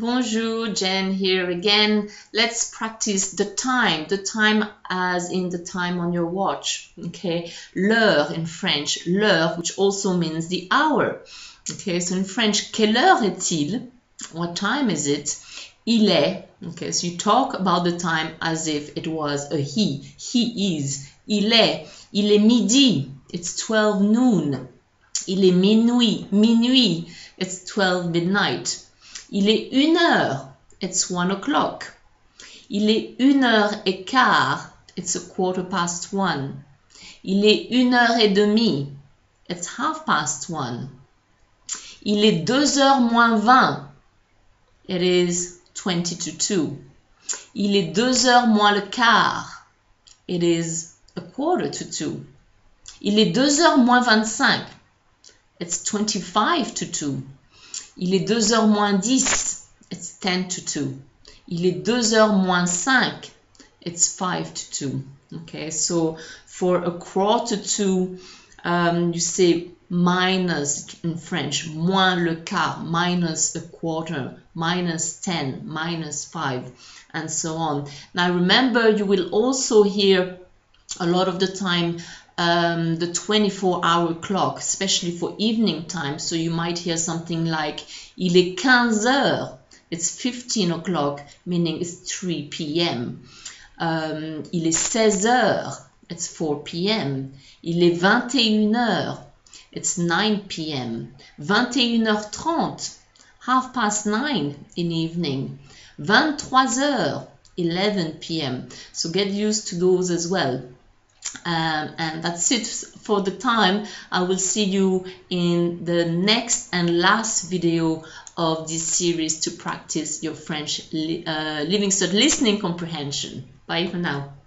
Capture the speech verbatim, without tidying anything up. Bonjour, Jen here again. Let's practice the time, the time as in the time on your watch, okay? L'heure in French, l'heure, which also means the hour. Okay, so in French, quelle heure est-il? What time is it? Il est, okay, so you talk about the time as if it was a he, he is, il est, il est midi, it's twelve noon, il est minuit, minuit, it's twelve midnight. Il est une heure, it's one o'clock. Il est une heure et quart, it's a quarter past one. Il est une heure et demie, it's half past one. Il est deux heures moins vingt, it is twenty to two. Il est deux heures moins le quart, it is a quarter to two. Il est deux heures moins vingt-cinq, it's twenty-five to two. Il est deux heures moins dix, it's ten to two. Il est deux heures moins cinq, it's five to two. Okay, so for a quarter to, um, you say minus, in French, moins le quart, minus a quarter, minus ten, minus five, and so on. Now remember, you will also hear a lot of the time Um, the twenty-four hour clock, especially for evening time. So you might hear something like, il est quinze heures, it's fifteen o'clock, meaning it's three p m Um, il est seize heures, it's four p m Il est vingt et une heures, it's nine p m vingt et une heures trente, half past nine in evening. vingt-trois heures, eleven p m So get used to those as well. Um, and that's it for the time. I will see you in the next and last video of this series to practice your French li uh, Living Cert listening comprehension. Bye for now.